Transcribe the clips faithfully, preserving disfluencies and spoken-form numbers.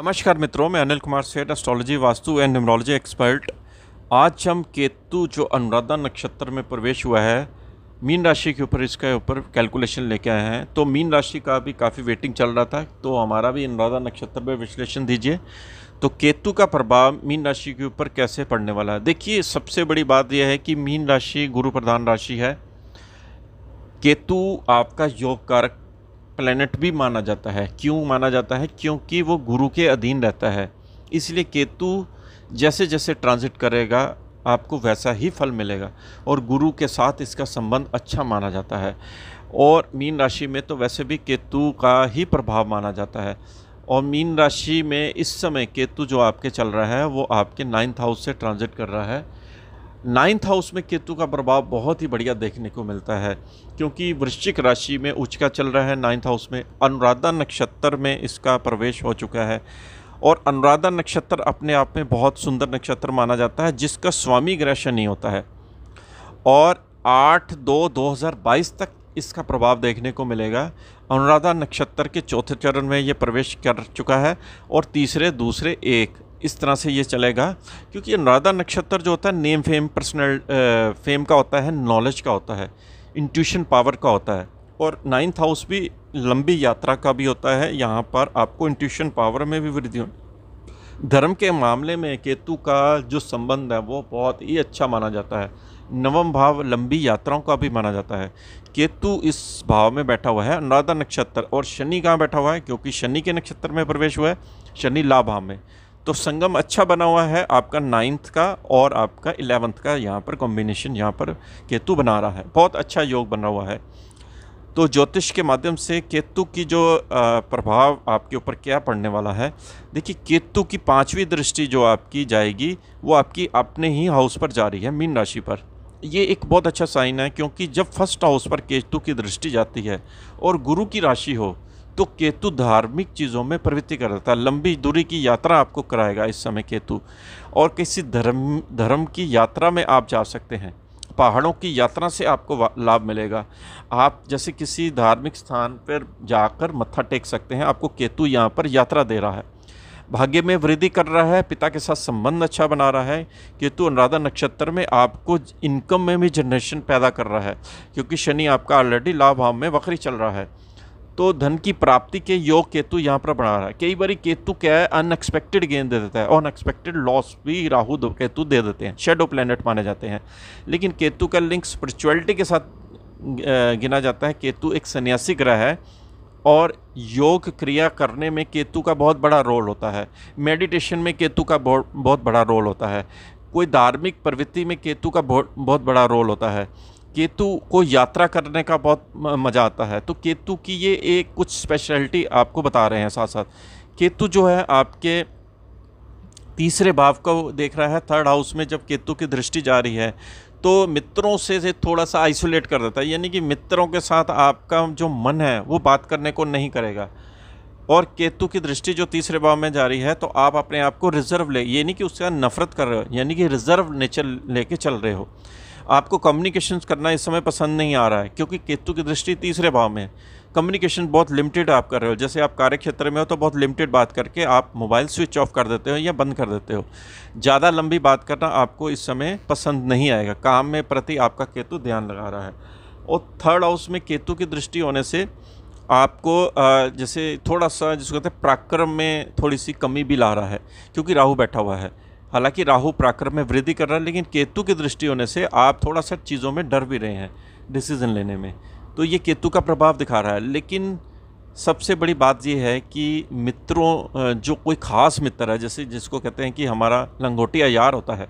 नमस्कार मित्रों, मैं Anil Kumar Seth, astrology, vastu and numerology expert. आज हम केतु जो अनुराधा नक्षत्र में प्रवेश हुआ है, मीन राशि के ऊपर इसके ऊपर कैलकुलेशन लेके आए हैं। तो मीन राशि का भी काफ़ी वेटिंग चल रहा था, तो हमारा भी अनुराधा नक्षत्र में विश्लेषण दीजिए। तो केतु का प्रभाव मीन राशि के ऊपर कैसे पड़ने वाला है? देखिए, सबसे बड़ी बात यह है कि मीन राशि गुरु प्रधान राशि है। केतु आपका योग कारक प्लैनेट भी माना जाता है। क्यों माना जाता है? क्योंकि वो गुरु के अधीन रहता है। इसलिए केतु जैसे जैसे ट्रांजिट करेगा आपको वैसा ही फल मिलेगा, और गुरु के साथ इसका संबंध अच्छा माना जाता है। और मीन राशि में तो वैसे भी केतु का ही प्रभाव माना जाता है। और मीन राशि में इस समय केतु जो आपके चल रहा है वो आपके नाइन्थ हाउस से ट्रांजिट कर रहा है। नाइन्थ हाउस में केतु का प्रभाव बहुत ही बढ़िया देखने को मिलता है, क्योंकि वृश्चिक राशि में उच्चका चल रहा है। नाइन्थ हाउस में अनुराधा नक्षत्र में इसका प्रवेश हो चुका है, और अनुराधा नक्षत्र अपने आप में बहुत सुंदर नक्षत्र माना जाता है, जिसका स्वामी ग्रह शनि होता है। और आठ दो दो हज़ार बाईस तक इसका प्रभाव देखने को मिलेगा। अनुराधा नक्षत्र के चौथे चरण में ये प्रवेश कर चुका है, और तीसरे दूसरे एक इस तरह से ये चलेगा। क्योंकि अनुराधा नक्षत्र जो होता है नेम फेम पर्सनल फेम का होता है, नॉलेज का होता है, इंट्यूशन पावर का होता है। और नाइन्थ हाउस भी लंबी यात्रा का भी होता है। यहाँ पर आपको इंट्यूशन पावर में भी वृद्धि हो। धर्म के मामले में केतु का जो संबंध है वो बहुत ही अच्छा माना जाता है। नवम भाव लंबी यात्राओं का भी माना जाता है। केतु इस भाव में बैठा हुआ है अनुराधा नक्षत्र। और शनि कहाँ बैठा हुआ है? क्योंकि शनि के नक्षत्र में प्रवेश हुआ है, शनि लाभ भाव में। तो संगम अच्छा बना हुआ है आपका नाइन्थ का और आपका इलेवंथ का, यहाँ पर कॉम्बिनेशन यहाँ पर केतु बना रहा है। बहुत अच्छा योग बना हुआ है। तो ज्योतिष के माध्यम से केतु की जो प्रभाव आपके ऊपर क्या पड़ने वाला है, देखिए केतु की पांचवी दृष्टि जो आपकी जाएगी वो आपकी अपने ही हाउस पर जा रही है, मीन राशि पर। ये एक बहुत अच्छा साइन है, क्योंकि जब फर्स्ट हाउस पर केतु की दृष्टि जाती है और गुरु की राशि हो तो केतु धार्मिक चीज़ों में प्रवृत्ति कर देता है। लंबी दूरी की यात्रा आपको कराएगा इस समय केतु, और किसी धर्म धर्म की यात्रा में आप जा सकते हैं। पहाड़ों की यात्रा से आपको लाभ मिलेगा। आप जैसे किसी धार्मिक स्थान पर जाकर मत्था टेक सकते हैं। आपको केतु यहाँ पर यात्रा दे रहा है, भाग्य में वृद्धि कर रहा है, पिता के साथ संबंध अच्छा बना रहा है। केतु अनुराधा नक्षत्र में आपको इनकम में भी जनरेशन पैदा कर रहा है, क्योंकि शनि आपका ऑलरेडी लाभ भाव में वक्री चल रहा है। तो धन की प्राप्ति के योग केतु यहाँ पर बना रहा है। कई बार केतु क्या है, अनएक्सपेक्टेड गेन दे देता है, अनएक्सपेक्टेड लॉस भी राहु केतु दे देते हैं। शेडो प्लेनेट माने जाते हैं, लेकिन केतु का लिंक स्पिरिचुअलिटी के साथ गिना जाता है। केतु एक सन्यासी ग्रह है, और योग क्रिया करने में केतु का बहुत बड़ा रोल होता है। मेडिटेशन में केतु का बहुत बहुत बड़ा रोल होता है। कोई धार्मिक प्रवृत्ति में केतु का बहुत बहुत बड़ा रोल होता है। केतु को यात्रा करने का बहुत मज़ा आता है। तो केतु की ये एक कुछ स्पेशलिटी आपको बता रहे हैं। साथ साथ केतु जो है आपके तीसरे भाव को देख रहा है। थर्ड हाउस में जब केतु की दृष्टि जा रही है तो मित्रों से से थोड़ा सा आइसोलेट कर देता है, यानी कि मित्रों के साथ आपका जो मन है वो बात करने को नहीं करेगा। और केतु की दृष्टि जो तीसरे भाव में जा रही है तो आप अपने आप को रिजर्व ले, यानी कि उससे नफरत कर रहे हो, यानी कि रिजर्व नेचर लेके चल रहे हो। आपको कम्युनिकेशंस करना इस समय पसंद नहीं आ रहा है, क्योंकि केतु की दृष्टि तीसरे भाव में कम्युनिकेशन बहुत लिमिटेड आप कर रहे हो। जैसे आप कार्य क्षेत्र में हो तो बहुत लिमिटेड बात करके आप मोबाइल स्विच ऑफ कर देते हो या बंद कर देते हो। ज़्यादा लंबी बात करना आपको इस समय पसंद नहीं आएगा। काम में प्रति आपका केतु ध्यान लगा रहा है। और थर्ड हाउस में केतु की दृष्टि होने से आपको जैसे थोड़ा सा जिसको कहते हैं पराक्रम में थोड़ी सी कमी भी ला रहा है, क्योंकि राहु बैठा हुआ है। हालांकि राहु पराक्रम में वृद्धि कर रहा है, लेकिन केतु की दृष्टि होने से आप थोड़ा सा चीज़ों में डर भी रहे हैं डिसीज़न लेने में। तो ये केतु का प्रभाव दिखा रहा है। लेकिन सबसे बड़ी बात यह है कि मित्रों, जो कोई ख़ास मित्र है, जैसे जिसको कहते हैं कि हमारा लंगोटिया यार होता है,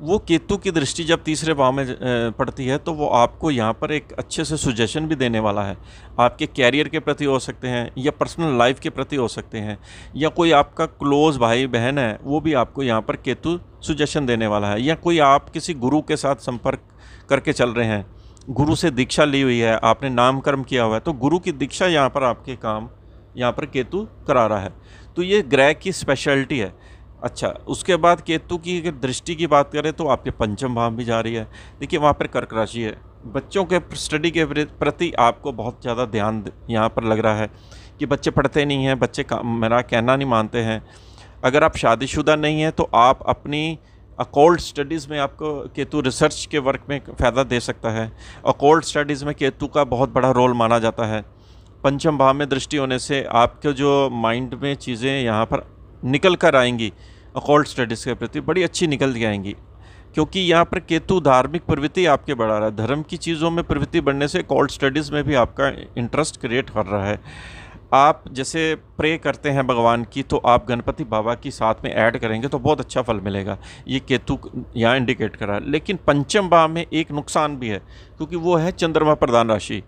वो केतु की दृष्टि जब तीसरे भाव में पड़ती है तो वो आपको यहाँ पर एक अच्छे से सुजेशन भी देने वाला है। आपके कैरियर के प्रति हो सकते हैं, या पर्सनल लाइफ के प्रति हो सकते हैं, या कोई आपका क्लोज़ भाई बहन है वो भी आपको यहाँ पर केतु सुजेशन देने वाला है। या कोई आप किसी गुरु के साथ संपर्क करके चल रहे हैं, गुरु से दीक्षा ली हुई है, आपने नाम कर्म किया हुआ है, तो गुरु की दीक्षा यहाँ पर आपके काम यहाँ पर केतु करा रहा है। तो ये ग्रह की स्पेशलिटी है। अच्छा, उसके बाद केतु की अगर दृष्टि की बात करें तो आपके पंचम भाव भी जा रही है। देखिए वहाँ पर कर्क राशि है। बच्चों के स्टडी के प्रति आपको बहुत ज़्यादा ध्यान यहाँ पर लग रहा है। कि बच्चे पढ़ते नहीं हैं, बच्चे मेरा कहना नहीं मानते हैं। अगर आप शादीशुदा नहीं हैं तो आप अपनी अकोल्ड स्टडीज़ में आपको केतु रिसर्च के वर्क में फ़ायदा दे सकता है। अकोल्ड स्टडीज़ में केतु का बहुत बड़ा रोल माना जाता है। पंचम भाव में दृष्टि होने से आपके जो माइंड में चीज़ें यहाँ पर निकल कर आएंगी अकोल्ड स्टडीज़ के प्रति बड़ी अच्छी निकल के आएंगी, क्योंकि यहाँ पर केतु धार्मिक प्रवृत्ति आपके बढ़ा रहा है। धर्म की चीज़ों में प्रवृत्ति बढ़ने से अकोल्ड स्टडीज़ में भी आपका इंटरेस्ट क्रिएट कर रहा है। आप जैसे प्रे करते हैं भगवान की तो आप गणपति बाबा की साथ में ऐड करेंगे तो बहुत अच्छा फल मिलेगा। ये केतु यहाँ इंडिकेट कर रहा है। लेकिन पंचम भाव में एक नुकसान भी है, क्योंकि वो है चंद्रमा प्रधान राशि।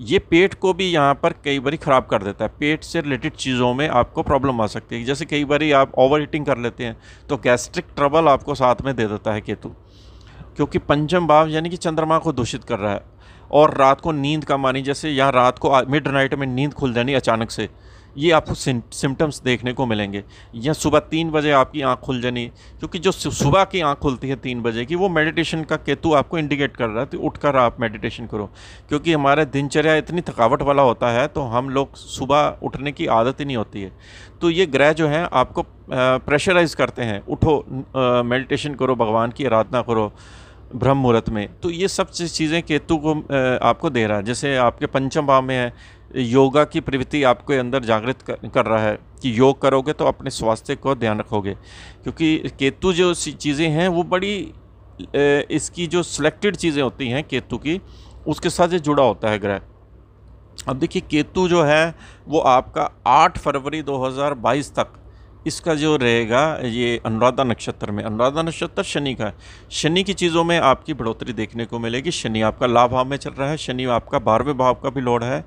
ये पेट को भी यहाँ पर कई बार ख़राब कर देता है। पेट से रिलेटेड चीज़ों में आपको प्रॉब्लम आ सकती है। जैसे कई बार आप ओवर ईटिंग कर लेते हैं तो गैस्ट्रिक ट्रबल आपको साथ में दे देता है केतु, क्योंकि पंचम भाव यानी कि चंद्रमा को दूषित कर रहा है। और रात को नींद कम आनी, जैसे यहाँ रात को मिड नाइट में नींद खुल जानी अचानक से, ये आपको सिम्टम्स देखने को मिलेंगे। या सुबह तीन बजे आपकी आँख खुल जानी, क्योंकि जो सुबह की आँख खुलती है तीन बजे की, वो मेडिटेशन का केतु आपको इंडिकेट कर रहा है तो उठकर आप मेडिटेशन करो। क्योंकि हमारा दिनचर्या इतनी थकावट वाला होता है तो हम लोग सुबह उठने की आदत ही नहीं होती है। तो ये ग्रह जो हैं आपको प्रेशराइज़ करते हैं, उठो, मेडिटेशन करो, भगवान की आराधना करो ब्रह्म मुहूर्त में। तो ये सब चीज़ें केतु को आपको दे रहा है। जैसे आपके पंचम भाव में है, योगा की प्रवृत्ति आपके अंदर जागृत कर रहा है कि योग करोगे तो अपने स्वास्थ्य को ध्यान रखोगे, क्योंकि केतु जो चीज़ें हैं वो बड़ी इसकी जो सिलेक्टेड चीज़ें होती हैं केतु की, उसके साथ ये जुड़ा होता है ग्रह। अब देखिए केतु जो है वो आपका आठ फरवरी दो हज़ार बाईस तक इसका जो रहेगा ये अनुराधा नक्षत्र में। अनुराधा नक्षत्र शनि का है। शनि की चीज़ों में आपकी बढ़ोतरी देखने को मिलेगी। शनि आपका लाभ भाव में चल रहा है। शनि आपका बारहवें भाव का भी लॉर्ड है।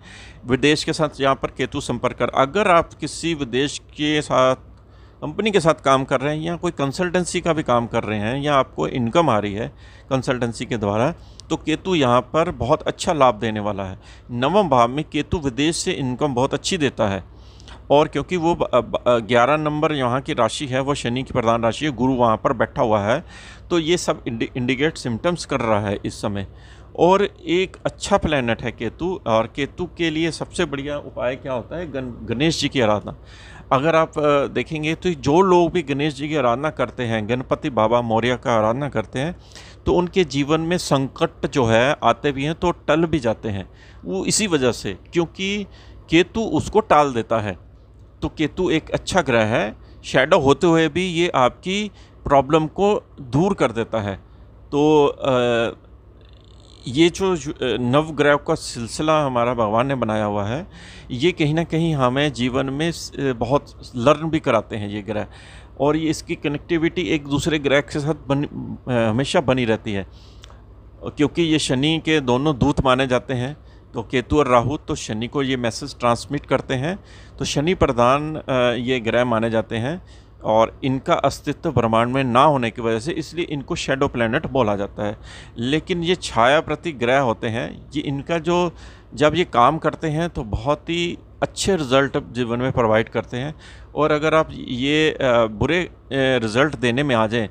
विदेश के साथ यहाँ पर केतु संपर्क कर, अगर आप किसी विदेश के साथ कंपनी के साथ काम कर रहे हैं या कोई कंसल्टेंसी का भी काम कर रहे हैं या आपको इनकम आ रही है कंसल्टेंसी के द्वारा, तो केतु यहाँ पर बहुत अच्छा लाभ देने वाला है। नवम भाव में केतु विदेश से इनकम बहुत अच्छी देता है, और क्योंकि वो ग्यारह नंबर यहाँ की राशि है, वो शनि की प्रधान राशि है, गुरु वहाँ पर बैठा हुआ है, तो ये सब इंडिकेट सिम्टम्स कर रहा है इस समय। और एक अच्छा प्लेनेट है केतु, और केतु के लिए सबसे बढ़िया उपाय क्या होता है, गण गणेश जी की आराधना। अगर आप देखेंगे तो जो लोग भी गणेश जी की आराधना करते हैं, गणपति बाबा मौर्य का आराधना करते हैं, तो उनके जीवन में संकट जो है आते भी हैं तो टल भी जाते हैं, वो इसी वजह से, क्योंकि केतु उसको टाल देता है। तो केतु एक अच्छा ग्रह है, शैडो होते हुए भी ये आपकी प्रॉब्लम को दूर कर देता है। तो ये जो नवग्रह का सिलसिला हमारा भगवान ने बनाया हुआ है, ये कहीं ना कहीं हमें जीवन में बहुत लर्न भी कराते हैं ये ग्रह, और ये इसकी कनेक्टिविटी एक दूसरे ग्रह के साथ बन, हमेशा बनी रहती है। क्योंकि ये शनि के दोनों दूत माने जाते हैं, तो केतु और राहु तो शनि को ये मैसेज ट्रांसमिट करते हैं, तो शनि प्रधान ये ग्रह माने जाते हैं, और इनका अस्तित्व ब्रह्मांड में ना होने की वजह से इसलिए इनको शैडो प्लैनेट बोला जाता है। लेकिन ये छाया प्रति ग्रह होते हैं, ये इनका जो जब ये काम करते हैं तो बहुत ही अच्छे रिज़ल्ट जीवन में प्रोवाइड करते हैं। और अगर आप ये बुरे रिज़ल्ट देने में आ जाएँ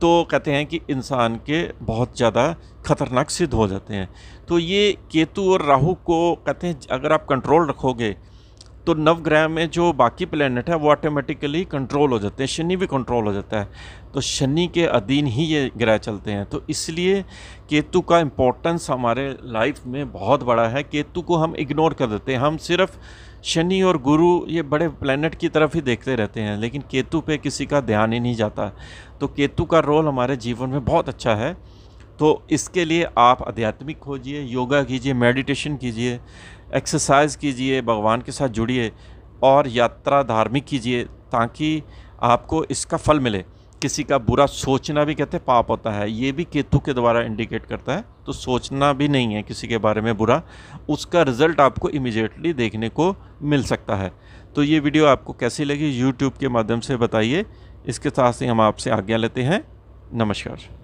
तो कहते हैं कि इंसान के बहुत ज़्यादा खतरनाक सिद्ध हो जाते हैं। तो ये केतु और राहु को कहते हैं अगर आप कंट्रोल रखोगे तो नवग्रह में जो बाकी प्लेनेट है वो ऑटोमेटिकली कंट्रोल हो जाते हैं, शनि भी कंट्रोल हो जाता है। तो शनि के अधीन ही ये ग्रह चलते हैं, तो इसलिए केतु का इम्पोर्टेंस हमारे लाइफ में बहुत बड़ा है। केतु को हम इग्नोर कर देते हैं, हम सिर्फ शनि और गुरु ये बड़े प्लेनेट की तरफ ही देखते रहते हैं, लेकिन केतु पे किसी का ध्यान ही नहीं जाता। तो केतु का रोल हमारे जीवन में बहुत अच्छा है। तो इसके लिए आप आध्यात्मिक खोजिए, योगा कीजिए, मेडिटेशन कीजिए, एक्सरसाइज कीजिए, भगवान के साथ जुड़िए, और यात्रा धार्मिक कीजिए, ताकि आपको इसका फल मिले। किसी का बुरा सोचना भी कहते हैं पाप होता है, ये भी केतु के द्वारा इंडिकेट करता है। तो सोचना भी नहीं है किसी के बारे में बुरा, उसका रिज़ल्ट आपको इमीडिएटली देखने को मिल सकता है। तो ये वीडियो आपको कैसी लगी यूट्यूब के माध्यम से बताइए। इसके साथ ही हम आपसे आज्ञा लेते हैं। नमस्कार।